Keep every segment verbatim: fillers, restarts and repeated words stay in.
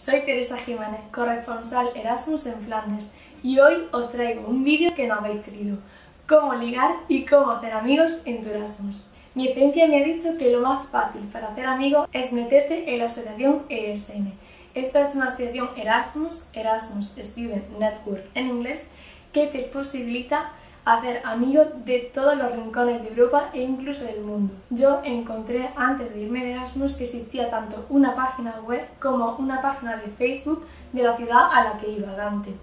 Soy Teresa Jiménez, corresponsal Erasmus en Flandes, y hoy os traigo un vídeo que no habéis pedido, cómo ligar y cómo hacer amigos en tu Erasmus. Mi experiencia me ha dicho que lo más fácil para hacer amigos es meterte en la asociación E S N. Esta es una asociación Erasmus, Erasmus Student Network en inglés, que te posibilita hacer amigos de todos los rincones de Europa e incluso del mundo. Yo encontré antes de irme de Erasmus que existía tanto una página web como una página de Facebook de la ciudad a la que iba, Gante.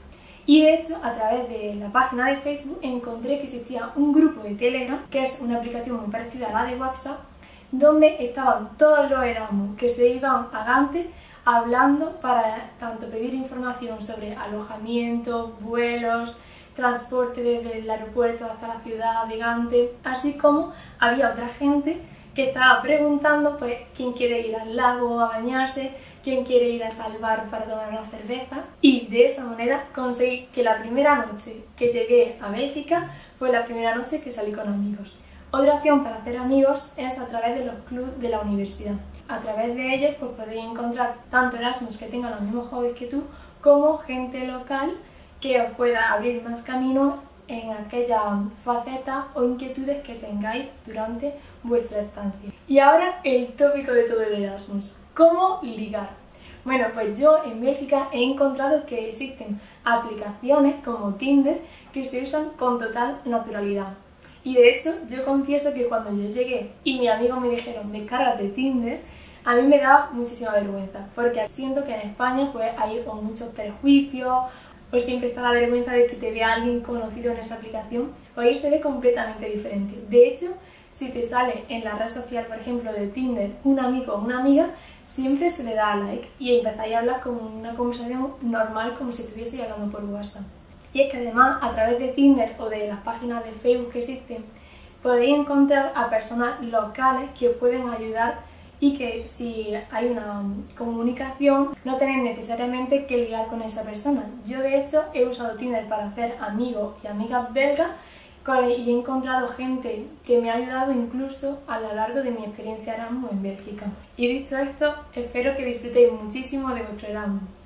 Y de hecho, a través de la página de Facebook encontré que existía un grupo de Telegram, que es una aplicación muy parecida a la de WhatsApp, donde estaban todos los Erasmus que se iban a Gante hablando para tanto pedir información sobre alojamiento, vuelos, transporte desde el aeropuerto hasta la ciudad de Gante, así como había otra gente que estaba preguntando pues quién quiere ir al lago a bañarse, quién quiere ir a tal bar para tomar una cerveza, y de esa manera conseguí que la primera noche que llegué a Bélgica fue la primera noche que salí con amigos. Otra opción para hacer amigos es a través de los clubs de la universidad. A través de ellos pues podéis encontrar tanto Erasmus que tengan los mismos hobbies que tú como gente local que os pueda abrir más camino en aquella faceta o inquietudes que tengáis durante vuestra estancia. Y ahora el tópico de todo el Erasmus, ¿cómo ligar? Bueno, pues yo en Bélgica he encontrado que existen aplicaciones como Tinder que se usan con total naturalidad. Y de hecho, yo confieso que cuando yo llegué y mis amigos me dijeron descárgate Tinder, a mí me daba muchísima vergüenza, porque siento que en España pues hay o muchos prejuicios, o siempre está la vergüenza de que te vea alguien conocido en esa aplicación, o ahí se ve completamente diferente. De hecho, si te sale en la red social, por ejemplo, de Tinder, un amigo o una amiga, siempre se le da like y empezáis a hablar como una conversación normal, como si estuviese hablando por WhatsApp. Y es que además, a través de Tinder o de las páginas de Facebook que existen, podéis encontrar a personas locales que os pueden ayudar y que si hay una comunicación no tenéis necesariamente que ligar con esa persona. Yo de hecho he usado Tinder para hacer amigos y amigas belgas y he encontrado gente que me ha ayudado incluso a lo largo de mi experiencia Erasmus en Bélgica. Y dicho esto, espero que disfrutéis muchísimo de vuestro Erasmus.